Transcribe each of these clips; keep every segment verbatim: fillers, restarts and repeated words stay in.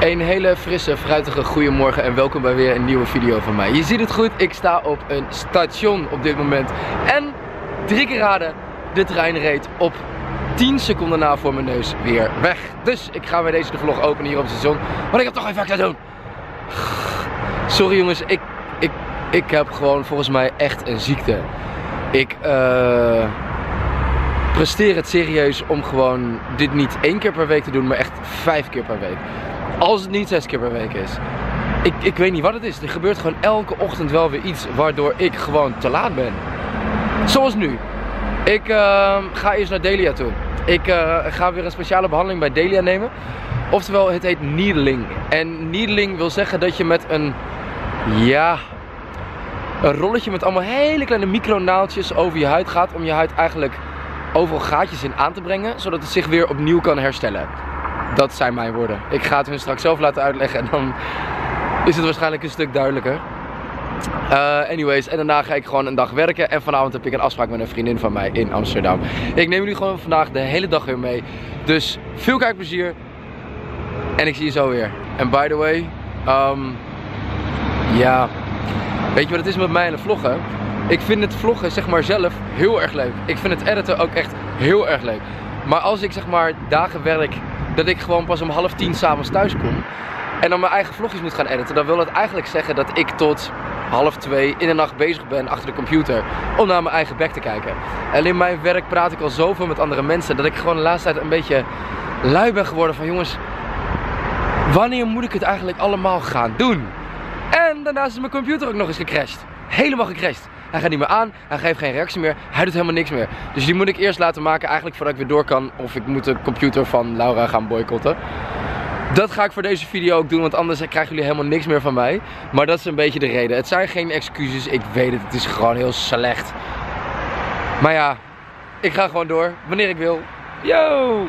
Een hele frisse, fruitige goeiemorgen en welkom bij weer een nieuwe video van mij. Je ziet het goed, ik sta op een station op dit moment. En drie keer raden, de trein reed op tien seconden na voor mijn neus weer weg. Dus ik ga weer deze de vlog openen hier op het station, want ik heb toch even extra doen. Sorry jongens, ik, ik, ik heb gewoon volgens mij echt een ziekte. Ik uh, presteer het serieus om gewoon dit niet één keer per week te doen, maar echt vijf keer per week. Als het niet zes keer per week is. Ik, ik weet niet wat het is. Er gebeurt gewoon elke ochtend wel weer iets waardoor ik gewoon te laat ben. Zoals nu. Ik uh, ga eerst naar Delia toe. Ik uh, ga weer een speciale behandeling bij Delia nemen. Oftewel, het heet needling. En needling wil zeggen dat je met een... Ja... Een rolletje met allemaal hele kleine micronaaltjes over je huid gaat. Om je huid eigenlijk overal gaatjes in aan te brengen. Zodat het zich weer opnieuw kan herstellen. Dat zijn mijn woorden. Ik ga het hun straks zelf laten uitleggen en dan is het waarschijnlijk een stuk duidelijker. Uh, anyways, en daarna ga ik gewoon een dag werken en vanavond heb ik een afspraak met een vriendin van mij in Amsterdam. Ik neem jullie gewoon vandaag de hele dag weer mee. Dus veel kijkplezier en ik zie je zo weer. En by the way, um, ja, weet je wat het is met mij en de vloggen? Ik vind het vloggen zeg maar zelf heel erg leuk. Ik vind het editen ook echt heel erg leuk. Maar als ik zeg maar dagen werk dat ik gewoon pas om half tien s'avonds thuis kom en dan mijn eigen vlogjes moet gaan editen, dan wil dat eigenlijk zeggen dat ik tot half twee in de nacht bezig ben achter de computer om naar mijn eigen bek te kijken. En in mijn werk praat ik al zoveel met andere mensen dat ik gewoon de laatste tijd een beetje lui ben geworden van jongens, wanneer moet ik het eigenlijk allemaal gaan doen? En daarnaast is mijn computer ook nog eens gecrashed. Helemaal gecrashed. Hij gaat niet meer aan, hij geeft geen reactie meer, hij doet helemaal niks meer. Dus die moet ik eerst laten maken eigenlijk voordat ik weer door kan. Of ik moet de computer van Laura gaan boycotten. Dat ga ik voor deze video ook doen, want anders krijgen jullie helemaal niks meer van mij. Maar dat is een beetje de reden. Het zijn geen excuses, ik weet het, het is gewoon heel slecht. Maar ja, ik ga gewoon door, wanneer ik wil. Yo!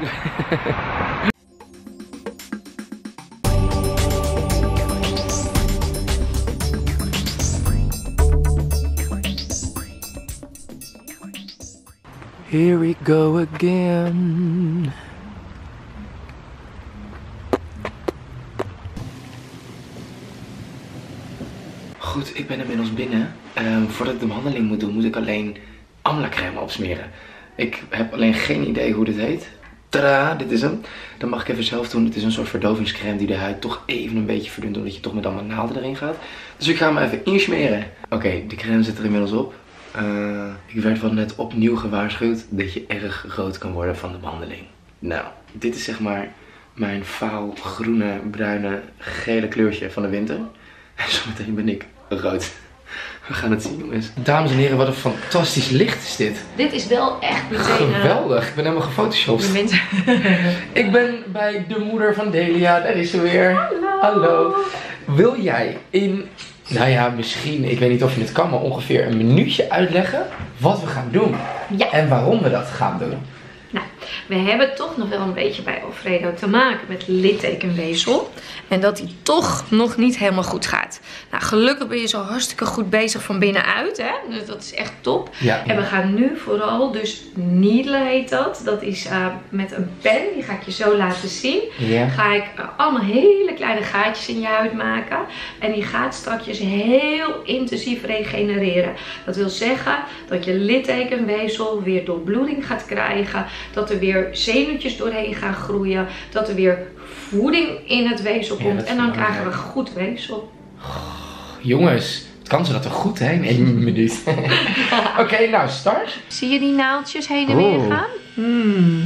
Here we go again. Goed, ik ben inmiddels binnen. Um, voordat ik de behandeling moet doen, moet ik alleen Amla-crème opsmeren. Ik heb alleen geen idee hoe dit heet. Tadaa, dit is hem. Dan mag ik even zelf doen. Het is een soort verdovingscrème die de huid toch even een beetje verdunt, omdat je toch met allemaal naalden erin gaat. Dus ik ga hem even insmeren. Oké, okay, de crème zit er inmiddels op. Uh, ik werd wel net opnieuw gewaarschuwd dat je erg rood kan worden van de behandeling. Nou, dit is zeg maar mijn vaal groene, bruine, gele kleurtje van de winter. En zometeen ben ik rood. We gaan het zien, jongens. Dames en heren, wat een fantastisch licht is dit. Dit is wel echt meteen... Geweldig, ik ben helemaal gefotoshopt. Ik ben bij de moeder van Delia, daar is ze weer. Hallo. Hallo. Wil jij in... Nou ja, misschien, ik weet niet of je het kan, maar ongeveer een minuutje uitleggen wat we gaan doen. Ja. En waarom we dat gaan doen. Nou, we hebben toch nog wel een beetje bij Alfredo te maken met littekenweefsel. En dat die toch nog niet helemaal goed gaat. Nou, gelukkig ben je zo hartstikke goed bezig van binnenuit, hè. Dus dat is echt top. Ja, ja. En we gaan nu vooral, dus needelen heet dat. Dat is uh, met een pen, die ga ik je zo laten zien. Ja. Ga ik uh, allemaal hele kleine gaatjes in je huid maken. En die gaat strakjes heel intensief regenereren. Dat wil zeggen dat je littekenweefsel weer doorbloeding gaat krijgen. Dat er weer zenuwtjes doorheen gaan groeien. Dat er weer voeding in het weefsel komt. Ja, en dan krijgen we goed weefsel. Oh, jongens, het kan ze dat er goed heen in een minuut. Oké, okay, nou start. Zie je die naaldjes heen en weer oh. gaan? Hmm.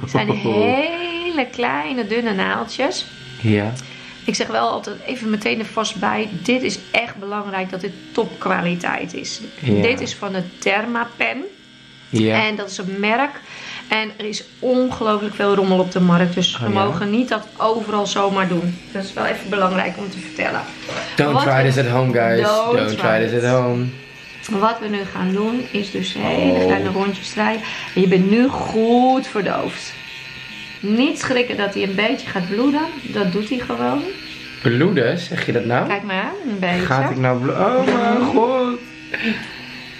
Het zijn hele kleine dunne naaldjes. Ja. Ik zeg wel altijd even meteen er vast bij. Dit is echt belangrijk dat dit topkwaliteit is. Ja. Dit is van de Thermapen. Ja. En dat is een merk. En er is ongelooflijk veel rommel op de markt. Dus oh, we ja? mogen niet dat overal zomaar doen. Dat is wel even belangrijk om te vertellen. Don't Wat try this at home, guys. Don't, don't try this at home. Wat we nu gaan doen is dus hele kleine oh. rondjes draaien. En je bent nu goed verdoofd. Niet schrikken dat hij een beetje gaat bloeden. Dat doet hij gewoon. Bloeden? Zeg je dat nou? Kijk maar aan, een beetje. Gaat ik nou bloeden? Oh mijn god.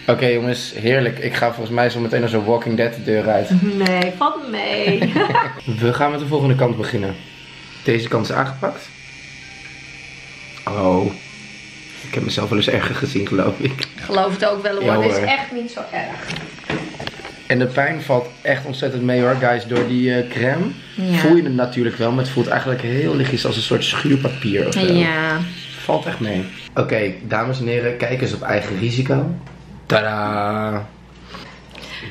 Oké okay, jongens, heerlijk. Ik ga volgens mij zo meteen naar zo'n Walking Dead de deur uit. Nee, valt mee. We gaan met de volgende kant beginnen. Deze kant is aangepakt. Oh. Ik heb mezelf wel eens erger gezien, geloof ik. Geloof het ook wel, hoor. Ja, het is echt niet zo erg. En de pijn valt echt ontzettend mee, hoor, guys. Door die uh, crème ja. voel je het natuurlijk wel, maar het voelt eigenlijk heel lichtjes als een soort schuurpapier of zo. Ja. Valt echt mee. Oké, okay, dames en heren, kijk eens op eigen risico. Tadaa!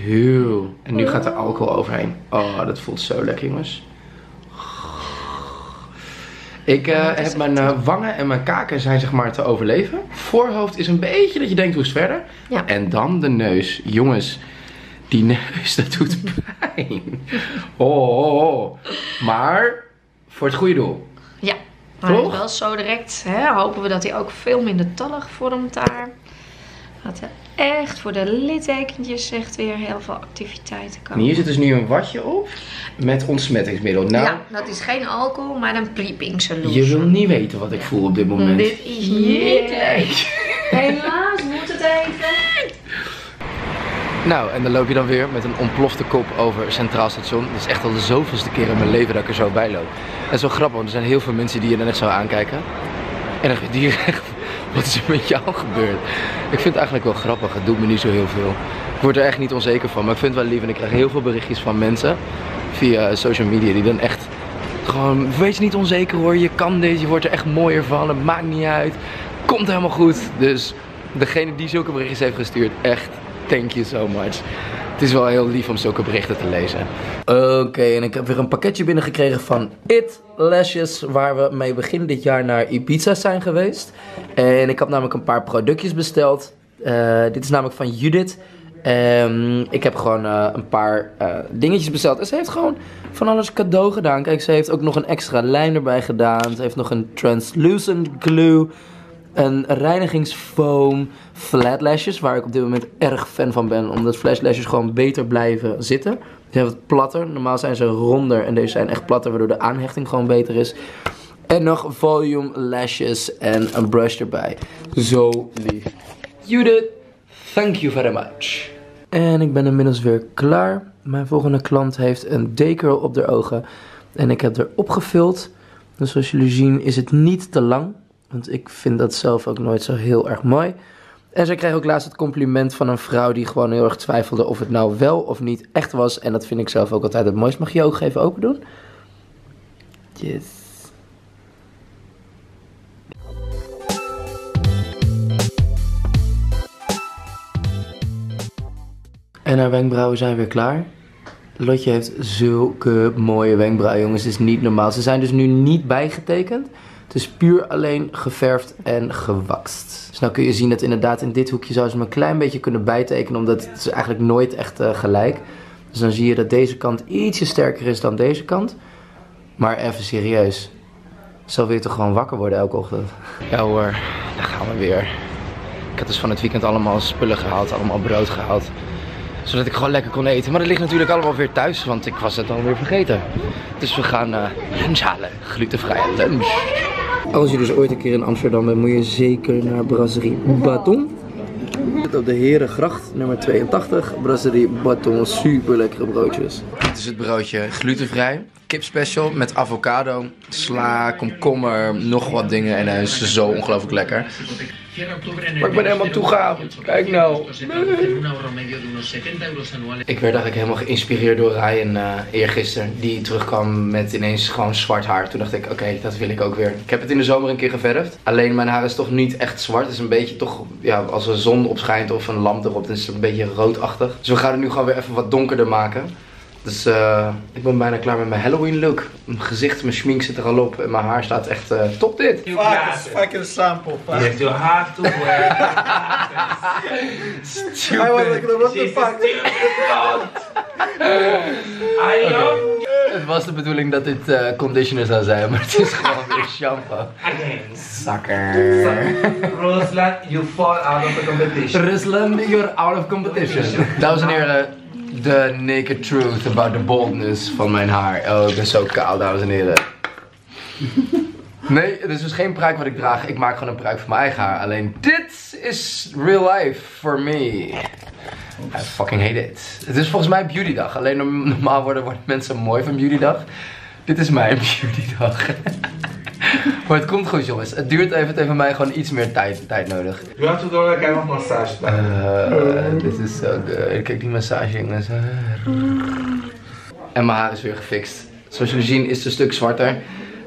Heel. En nu gaat de alcohol overheen. Oh, dat voelt zo lekker, jongens. Ik uh, heb mijn uh, wangen en mijn kaken zijn zeg maar te overleven. Voorhoofd is een beetje dat je denkt, hoe is het verder? Ja. En dan de neus. Jongens, die neus, dat doet pijn. Oh, oh, oh. Maar voor het goede doel. Ja, maar toch? Wel zo direct, hè, hopen we dat hij ook veel minder tallig vormt daar. Gaat er echt voor de littekentjes echt weer heel veel activiteiten komen. En hier zit dus nu een watje op met ontsmettingsmiddel. Nou, ja, dat is geen alcohol, maar een prepping solution. Je wil niet weten wat ik voel op dit moment. Dit is niet leuk. Helaas moet het even. Nou, en dan loop je dan weer met een ontplofte kop over Centraal Station. Dat is echt al de zoveelste keer in mijn leven dat ik er zo bij loop. En dat is wel grappig, want er zijn heel veel mensen die je dan echt zo aankijken. En dan die echt... Wat is er met jou gebeurd? Ik vind het eigenlijk wel grappig. Het doet me niet zo heel veel. Ik word er echt niet onzeker van. Maar ik vind het wel lief. En ik krijg heel veel berichtjes van mensen via social media. Die dan echt gewoon... Wees niet onzeker, hoor. Je kan dit. Je wordt er echt mooier van. Het maakt niet uit. Komt helemaal goed. Dus degene die zulke berichtjes heeft gestuurd. Echt. Thank you so much. Het is wel heel lief om zulke berichten te lezen. Oké, okay, en ik heb weer een pakketje binnengekregen van It Lashes, waar we mee begin dit jaar naar Ibiza zijn geweest. En ik heb namelijk een paar productjes besteld. Uh, dit is namelijk van Judith. Um, ik heb gewoon uh, een paar uh, dingetjes besteld. En ze heeft gewoon van alles cadeau gedaan. Kijk, ze heeft ook nog een extra lijn erbij gedaan. Ze heeft nog een translucent glue. Een reinigingsfoam, flatlashes, waar ik op dit moment erg fan van ben. Omdat flatlashes gewoon beter blijven zitten. Ze zijn wat platter. Normaal zijn ze ronder en deze zijn echt platter, waardoor de aanhechting gewoon beter is. En nog volume lashes en een brush erbij. Zo lief. Judith, thank you very much. En ik ben inmiddels weer klaar. Mijn volgende klant heeft een decurl op haar ogen. En ik heb er opgevuld. Dus zoals jullie zien is het niet te lang. Want ik vind dat zelf ook nooit zo heel erg mooi. En zij kreeg ook laatst het compliment van een vrouw die gewoon heel erg twijfelde of het nou wel of niet echt was. En dat vind ik zelf ook altijd het mooiste. Mag je je ogen even open doen? Yes. En haar wenkbrauwen zijn weer klaar. Lotje heeft zulke mooie wenkbrauwen, jongens. Het is niet normaal. Ze zijn dus nu niet bijgetekend. Het is puur alleen geverfd en gewakst. Dus nou kun je zien dat inderdaad in dit hoekje zou ze me een klein beetje kunnen bijtekenen. Omdat het is eigenlijk nooit echt uh, gelijk. Dus dan zie je dat deze kant ietsje sterker is dan deze kant. Maar even serieus. Zo wil je toch gewoon wakker worden elke ochtend? Ja hoor, daar gaan we weer. Ik had dus van het weekend allemaal spullen gehaald. Allemaal brood gehaald. Zodat ik gewoon lekker kon eten. Maar dat ligt natuurlijk allemaal weer thuis. Want ik was het alweer vergeten. Dus we gaan uh, lunch halen. Glutenvrije lunch. Als je dus ooit een keer in Amsterdam bent, moet je zeker naar Brasserie Baton. We zitten op de Herengracht, nummer tweeëntachtig. Brasserie Baton, super lekkere broodjes. Dit is het broodje, glutenvrij, kipspecial met avocado, sla, komkommer, nog wat dingen. En hij is zo ongelooflijk lekker. Maar ik ben helemaal toegehaald. Kijk nou. Nee. Ik werd eigenlijk helemaal geïnspireerd door Ryan uh, eergisteren. Die terugkwam met ineens gewoon zwart haar. Toen dacht ik, oké, okay, dat wil ik ook weer. Ik heb het in de zomer een keer geverfd. Alleen mijn haar is toch niet echt zwart. Het is een beetje toch, ja, als er zon op schijnt of een lamp erop, dan is het een beetje roodachtig. Dus we gaan het nu gewoon weer even wat donkerder maken. Dus uh, ik ben bijna klaar met mijn Halloween look. Mijn gezicht, mijn schmink zit er al op en mijn haar staat echt uh, top dit. Fucking sample. Je hebt je haar toe. Stupid. I was like, what the fuck? I love you. Het was de bedoeling dat dit uh, conditioner zou zijn, maar het is gewoon weer shampoo. Sucker. Ruslan, you fall out of the competition. Ruslan, you're out of competition. Dames en heren. The naked truth about the boldness van mijn haar. Oh, ik ben zo kaal, dames en heren. Nee, het is dus geen pruik wat ik draag. Ik maak gewoon een pruik van mijn eigen haar. Alleen dit is real life for me. I fucking hate it. Het is volgens mij beautydag. Alleen normaal worden, worden mensen mooi van beautydag. Dit is mijn beautydag. Maar het komt goed, jongens. Het duurt even, het heeft mij gewoon iets meer tijd, tijd nodig. Nu had je door dat ik nog massage bij. Dit is zo good. Kijk die massage, jongens. En mijn haar is weer gefixt. Zoals jullie zien is het een stuk zwarter.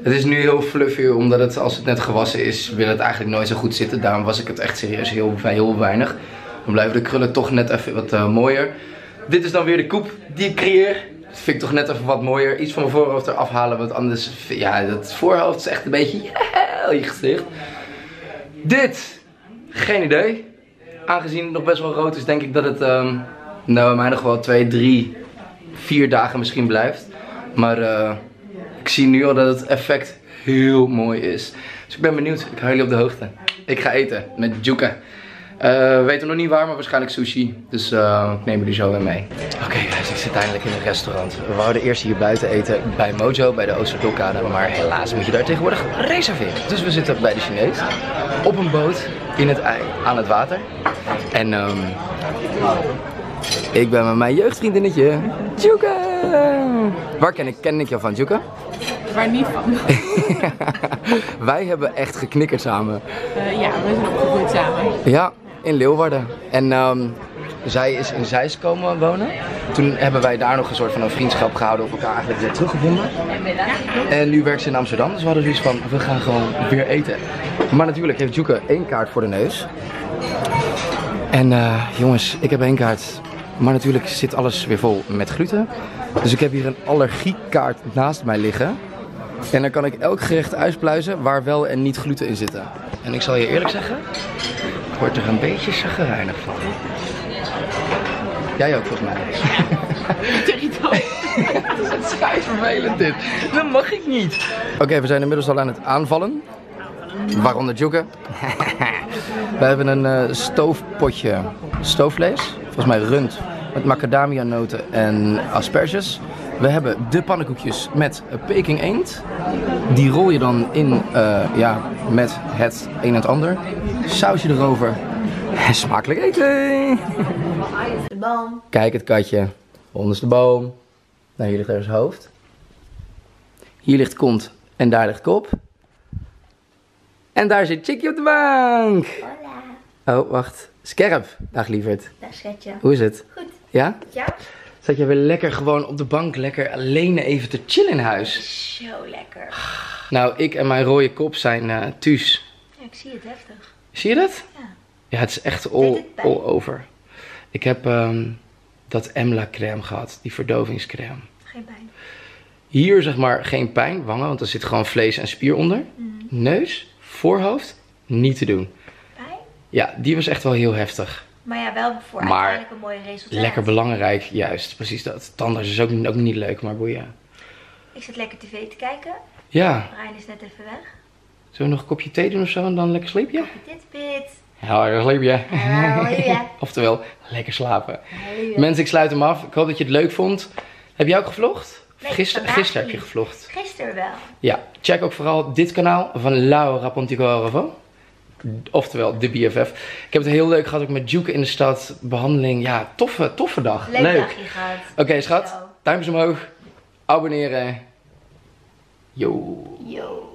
Het is nu heel fluffy, omdat het, als het net gewassen is, wil het eigenlijk nooit zo goed zitten. Daarom was ik het echt serieus heel, heel weinig. Dan blijven de krullen toch net even wat uh, mooier. Dit is dan weer de coupe die ik creëer. Dat vind ik toch net even wat mooier. Iets van mijn voorhoofd eraf halen, want anders... Ja, dat voorhoofd is echt een beetje... Yeah, je gezicht. Dit! Geen idee. Aangezien het nog best wel rood is, denk ik dat het... Um, nou, bij mij nog wel twee, drie, vier dagen misschien blijft. Maar... Uh, ik zie nu al dat het effect heel mooi is. Dus ik ben benieuwd. Ik hou jullie op de hoogte. Ik ga eten met Djoeke. We uh, weten nog niet waar, maar waarschijnlijk sushi. Dus uh, ik neem jullie zo weer mee. Oké, okay, guys, ik zit eindelijk in een restaurant. We wouden eerst hier buiten eten bij Mojo, bij de Oosterdokkade. Maar helaas moet je daar tegenwoordig reserveren. Dus we zitten bij de Chinees. Op een boot in het ei, aan het water. En um, ik ben met mijn jeugdvriendinnetje Djoeke. Waar ken ik, ken ik jou van, Djoeke? Waar niet van. Wij hebben echt geknikkerd samen. Uh, ja, we zijn opgegroeid samen. Ja, in Leeuwarden. En um, zij is in Zeist komen wonen. Toen hebben wij daar nog een soort van een vriendschap gehouden, op elkaar eigenlijk weer teruggevonden. En nu werkt ze in Amsterdam, dus we hadden zoiets van, we gaan gewoon weer eten. Maar natuurlijk heeft Djoeke één kaart voor de neus. En uh, jongens, ik heb één kaart. Maar natuurlijk zit alles weer vol met gluten. Dus ik heb hier een allergiekaart naast mij liggen. En dan kan ik elk gerecht uitpluizen waar wel en niet gluten in zitten. En ik zal je eerlijk zeggen, ik word er een beetje chagrijnig van. Jij ook volgens mij. Het is echt schijnvervelend dit. Dat mag ik niet. Oké, okay, we zijn inmiddels al aan het aanvallen. Waaronder Djoeke. We hebben een uh, stoofpotje stoofvlees. Volgens mij rund met macadamia noten en asperges. We hebben de pannenkoekjes met peking eend. Die rol je dan in uh, ja, met het een en het ander. Sausje erover. En smakelijk eten! Boom. Kijk het katje. Onderste boom. Nou, hier ligt er zijn hoofd. Hier ligt kont en daar ligt kop. En daar zit Chickie op de bank. Hola. Oh, wacht. Scherp. Dag lieverd. Dag schatje. Hoe is het? Goed. Ja? Ja. Zat jij weer lekker gewoon op de bank, lekker alleen even te chillen in huis? Zo lekker. Nou, ik en mijn rode kop zijn uh, thuis. Ja, ik zie het heftig. Zie je dat? Ja. Ja, het is echt all, all over. Ik heb um, dat Emla crème gehad, die verdovingscrème. Geen pijn. Hier zeg maar geen pijn, wangen, want er zit gewoon vlees en spier onder. Mm. Neus, voorhoofd, niet te doen. Pijn? Ja, die was echt wel heel heftig. Maar ja, wel voor maar uiteindelijk een mooi resultaat. Lekker belangrijk, juist, precies dat. Tandarts is ook, ook niet leuk, maar boeien. Ik zit lekker tv te kijken. Ja. Brian is net even weg. Zullen we nog een kopje thee doen of zo en dan lekker sleepje? Kopje dit bit. Ja, lekker sleepje. Halleluja. Oftewel, lekker slapen. Halleluja. Mensen, ik sluit hem af. Ik hoop dat je het leuk vond. Heb jij ook gevlogd? Nee, Gister, gisteren heb je gevlogd. Gisteren wel. Ja, check ook vooral dit kanaal van Laura Ponticorvo. Oftewel, de B F F. Ik heb het heel leuk gehad, ook met Djoeke in de stad. Behandeling, ja, toffe, toffe dag. Leuk, leuk. Dagje gehad. Oké, okay, schat. Yo. Duimpjes omhoog. Abonneren. Yo. Yo.